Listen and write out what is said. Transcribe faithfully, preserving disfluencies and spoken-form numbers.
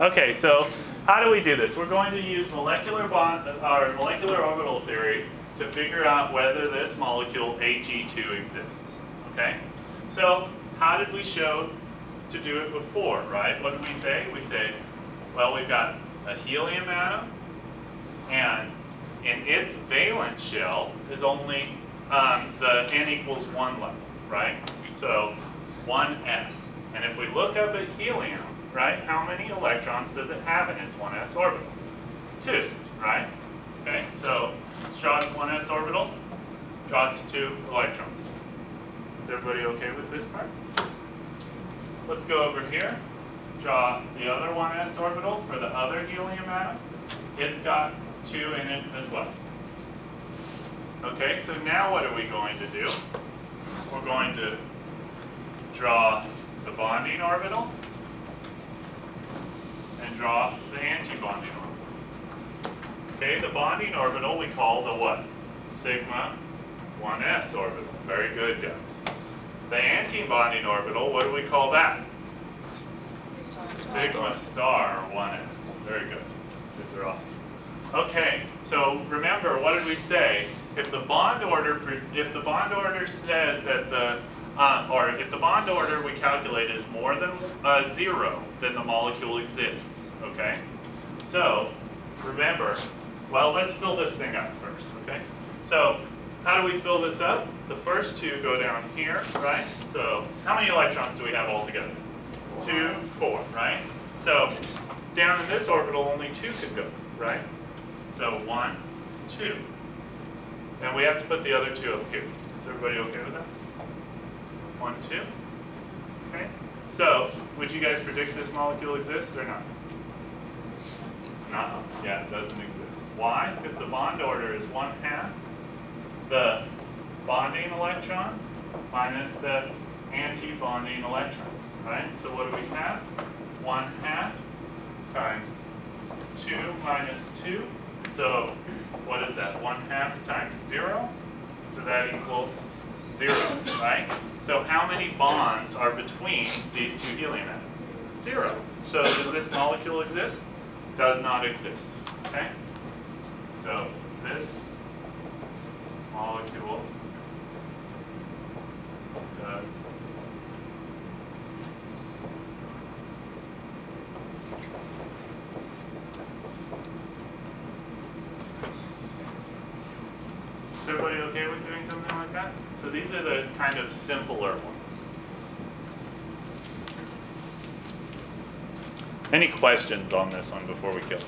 Okay, so how do we do this? We're going to use molecular bond or molecular orbital theory to figure out whether this molecule H E two exists. Okay? So how did we show to do it before, right? What did we say? We say, well, we've got a helium atom, and in its valence shell is only um, the n equals one level, right? So one s. And if we look up at helium, right, how many electrons does it have in its one s orbital? Two, right? Okay, so Schrott's one s orbital, Schrott's two electrons. Is everybody okay with this part? Let's go over here, draw the other one s orbital for the other helium atom. It's got two in it as well. Okay, so now what are we going to do? We're going to draw the bonding orbital and draw the anti-bonding orbital. Okay, the bonding orbital we call the what? Sigma one s orbital. Very good, guys. The anti-bonding orbital, what do we call that? Sigma star one s. Very good. These are awesome. Okay, so remember, what did we say? If the bond order, if the bond order says that the, uh, or if the bond order we calculate is more than uh, zero, then the molecule exists. Okay, so remember. Well, let's fill this thing up first. Okay, so how do we fill this up? The first two go down here, right? So how many electrons do we have altogether? Two, four, right? So down in this orbital, only two could go, right? So one, two. And we have to put the other two up here. Is everybody okay with that? One, two. Okay. So would you guys predict this molecule exists or not? No. Yeah, it doesn't exist. Why? Because the bond order is one half the bonding electrons minus the anti-bonding electrons, right? So what do we have? One half times two minus two. So what is that? One half times zero. So that equals zero, right? So how many bonds are between these two helium atoms? Zero. So does this molecule exist? Does not exist. Okay. So this molecule does Is everybody okay with doing something like that? So these are the kind of simpler ones. Any questions on this one before we go?